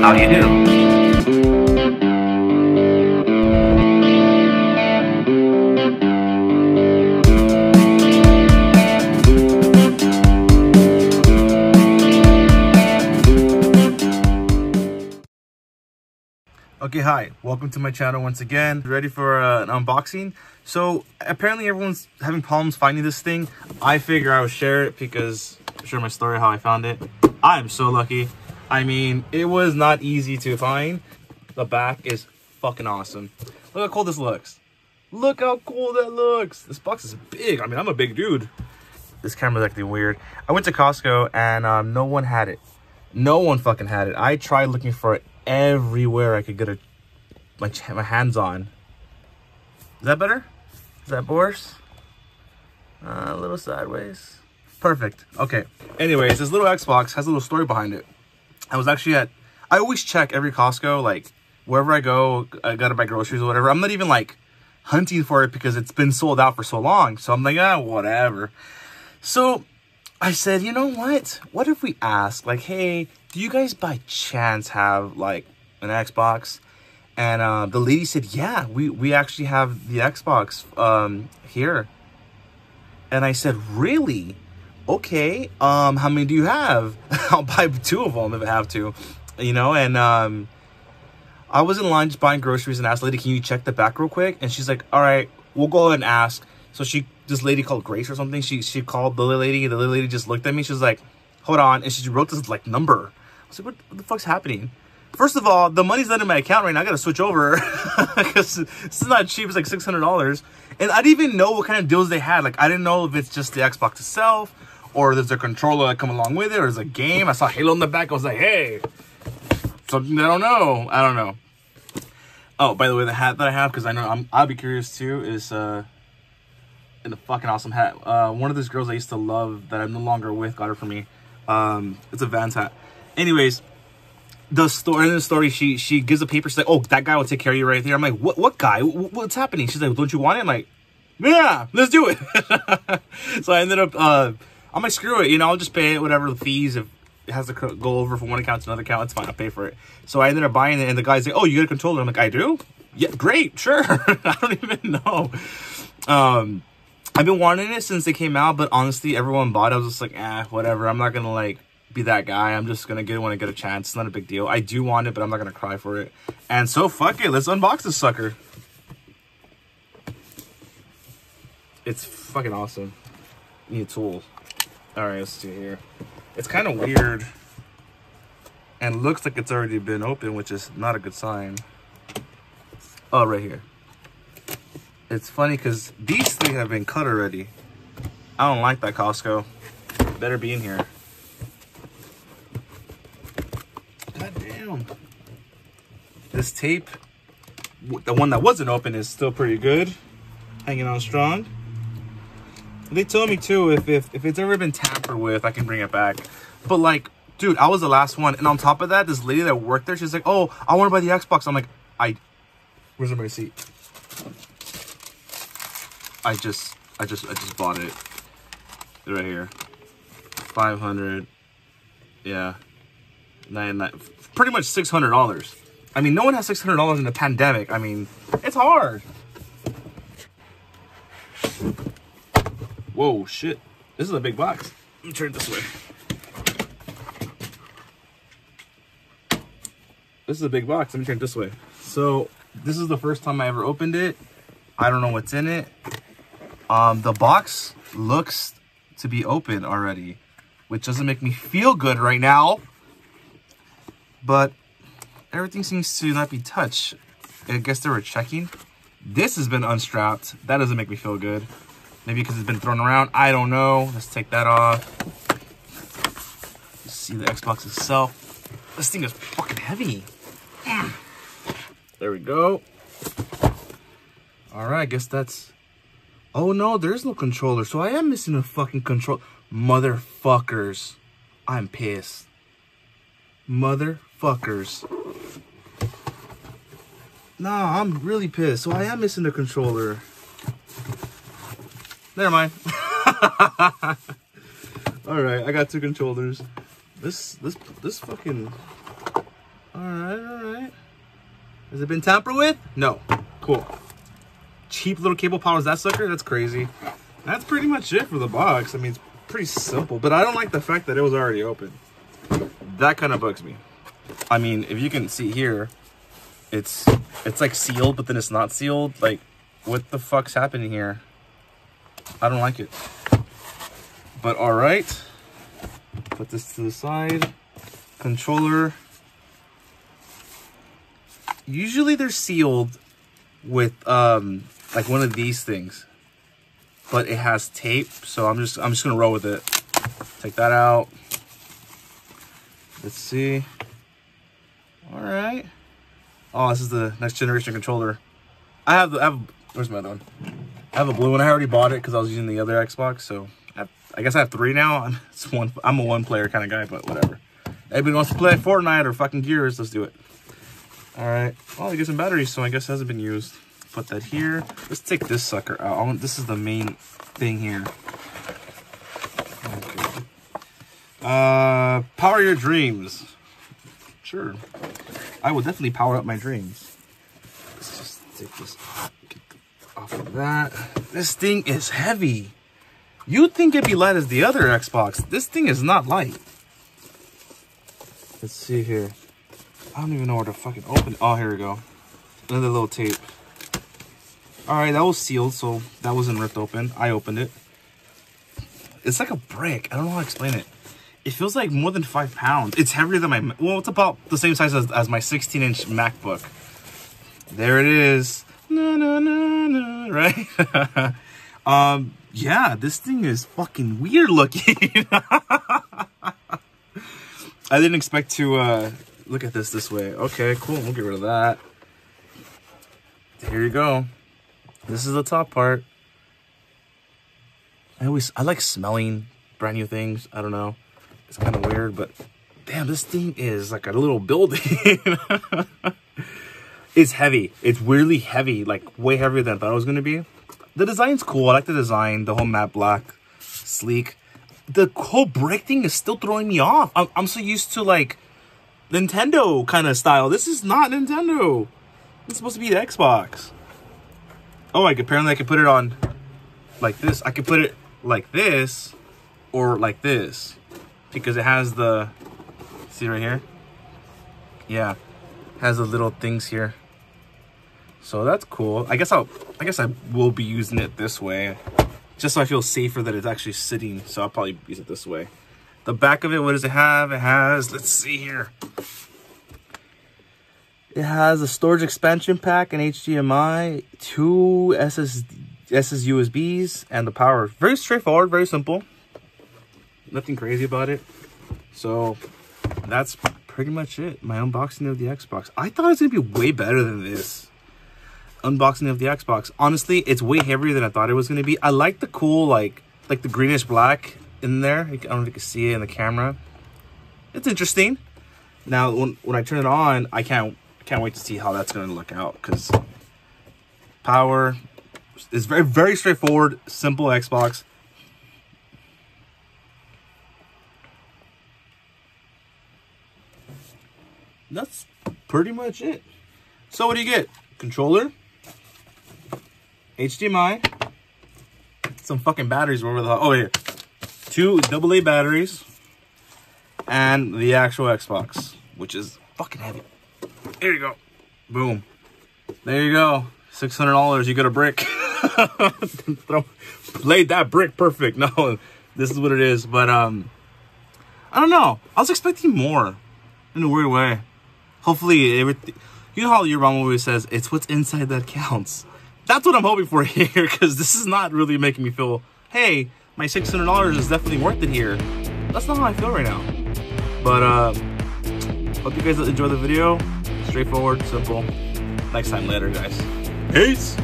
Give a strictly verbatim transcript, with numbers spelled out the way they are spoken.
How do you do? Okay, hi, welcome to my channel once again. Ready for uh, an unboxing? So apparently everyone's having problems finding this thing. I figure I would share it because I'll share my story how I found it. I'm so lucky. I mean, it was not easy to find. The back is fucking awesome. Look how cool this looks. Look how cool that looks. This box is big. I mean, I'm a big dude. This camera's acting weird. I went to Costco and um, no one had it. No one fucking had it. I tried looking for it everywhere I could get a, my, my hands on. Is that better? Is that worse? Uh, a little sideways. Perfect. Okay. Anyways, this little Xbox has a little story behind it. I was actually at, I always check every Costco, like wherever I go, I gotta buy groceries or whatever. I'm not even like hunting for it because it's been sold out for so long. So I'm like, ah, whatever. So I said, you know what? What if we ask, like, hey, do you guys by chance have like an Xbox? And uh, the lady said, yeah, we, we actually have the Xbox um, here. And I said, really? Okay, um, how many do you have? I'll buy two of them if I have to, you know? And um, I was in line just buying groceries and asked the lady, can you check the back real quick? And she's like, all right, we'll go ahead and ask. So she, this lady called Grace or something, she she called the lady, the lady just looked at me, she was like, hold on, and she wrote this, like, number. I was like, what, what the fuck's happening? First of all, the money's not in my account right now, I gotta switch over, because this is not cheap, it's like six hundred dollars, and I didn't even know what kind of deals they had. Like, I didn't know if it's just the Xbox itself, or there's a controller that come along with it, or there's a game. I saw Halo in the back, I was like, hey, something I don't know, I don't know. Oh, by the way, the hat that I have, because I know, I'm, I'll be curious too, is, uh, in a fucking awesome hat. Uh, one of those girls I used to love that I'm no longer with got her for me. Um, it's a Vans hat. Anyways, the story, in the story, she she gives a paper. She's like, "Oh, that guy will take care of you right there." I'm like, "What? What guy? What's happening?" She's like, "Don't you want it?" I'm like, "Yeah, let's do it." So I ended up, uh, I'm like, "Screw it, you know, I'll just pay it, whatever the fees. If it has to go over from one account to another account, it's fine. I'll pay for it." So I ended up buying it, and the guy's like, "Oh, you got a controller?" I'm like, "I do." Yeah, great, sure. I don't even know. Um. I've been wanting it since they came out, but honestly, everyone bought it. I was just like, ah, eh, whatever. I'm not going to, like, be that guy. I'm just going to get it when I get a chance. It's not a big deal. I do want it, but I'm not going to cry for it. And so, fuck it. Let's unbox this sucker. It's fucking awesome. Need a tool. All right, let's see here. It's kind of weird. And looks like it's already been open, which is not a good sign. Oh, right here. It's funny because these things have been cut already. I don't like that, Costco. Better be in here. God damn. This tape, the one that wasn't open, is still pretty good. Hanging on strong. They told me too, if, if, if it's ever been tampered with, I can bring it back. But like, dude, I was the last one. And on top of that, this lady that worked there, she's like, oh, I want to buy the Xbox. I'm like, I, where's my receipt? I just, I just, I just bought it right here. five hundred, yeah, nine, nine, pretty much six hundred dollars. I mean, no one has six hundred dollars in the pandemic. I mean, it's hard. Whoa, shit. This is a big box. Let me turn it this way. This is a big box. Let me turn it this way. So this is the first time I ever opened it. I don't know what's in it. Um, the box looks to be open already, which doesn't make me feel good right now, but everything seems to not be touched. I guess they were checking. This has been unstrapped. That doesn't make me feel good. Maybe because it's been thrown around. I don't know. Let's take that off. Let's see the Xbox itself. This thing is fucking heavy. Mm. There we go. All right, I guess that's... Oh no, there's no controller, so I am missing a fucking control. Motherfuckers. I'm pissed. Motherfuckers. Nah, I'm really pissed. So I am missing the controller. Never mind. Alright, I got two controllers. This this this fucking All right, all right. Has it been tampered with? No. Cool. Cheap little cable powers that sucker. That's crazy. That's pretty much it for the box. I mean, it's pretty simple, but I don't like the fact that it was already open. That kind of bugs me. I mean, if you can see here, it's it's like sealed, but then it's not sealed. Like, what the fuck's happening here? I don't like it. But all right, put this to the side. Controller. Usually they're sealed with um like one of these things, but it has tape, so i'm just i'm just gonna roll with it. Take that out. Let's see. All right. Oh, this is the next generation controller. I have the I have, where's my other one? I have a blue one. I already bought it because I was using the other Xbox, so I, have, I guess I have three now. It's one. I'm a one player kind of guy, but whatever. Everybody wants to play Fortnite or fucking Gears. Let's do it. All right. Well, I get some batteries, so I guess it hasn't been used. Put that here. Let's take this sucker out. I want, this is the main thing here. Okay. Uh, power your dreams. Sure. I will definitely power up my dreams. Let's just take this off of that. This thing is heavy. You'd think it'd be light as the other Xbox. This thing is not light. Let's see here. I don't even know where to fucking open it. Oh, here we go. Another little tape. All right, that was sealed, so that wasn't ripped open. I opened it. It's like a brick. I don't know how to explain it. It feels like more than five pounds. It's heavier than my... Well, it's about the same size as, as my sixteen-inch MacBook. There it is. No, no, no, no. Right? um, yeah, this thing is fucking weird looking. I didn't expect to... Uh, look at this this way. Okay, cool. We'll get rid of that. Here you go. This is the top part. I always I like smelling brand new things. I don't know. It's kind of weird, but damn, this thing is like a little building. It's heavy. It's weirdly heavy, like way heavier than I thought it was going to be. The design's cool. I like the design. The whole matte black, sleek. The whole brick thing is still throwing me off. I'm, I'm so used to like Nintendo kind of style. This is not Nintendo. It's supposed to be the Xbox. Oh, I could, apparently I could put it on like this. I could put it like this or like this because it has the, see right here? Yeah, has the little things here. So that's cool. I guess I'll, I guess I will be using it this way just so I feel safer that it's actually sitting. So I'll probably use it this way. The back of it, what does it have? It has, let's see here. It has a storage expansion pack, an H D M I, two S S, S S U S Bs, and the power. Very straightforward, very simple. Nothing crazy about it. So that's pretty much it. My unboxing of the Xbox. I thought it was going to be way better than this. Unboxing of the Xbox. Honestly, it's way heavier than I thought it was going to be. I like the cool, like, like the greenish black in there. I don't know if you can see it in the camera. It's interesting. Now when, when I turn it on, I can't can't wait to see how that's going to look out, because power is very very straightforward, simple Xbox. That's pretty much it. So what do you get? Controller, H D M I, some fucking batteries over the oh here. Two double A batteries and the actual Xbox, which is fucking heavy. There you go. Boom. There you go. six hundred dollars. You get a brick. Played that brick perfect. No, this is what it is. But, um, I don't know. I was expecting more in a weird way. Hopefully, everything. You know how your mom always says, it's what's inside that counts. That's what I'm hoping for here, because this is not really making me feel, hey, my six hundred dollars is definitely worth it here. That's not how I feel right now. But, uh, hope you guys enjoy the video. Straightforward, simple. Next time later, guys. Peace!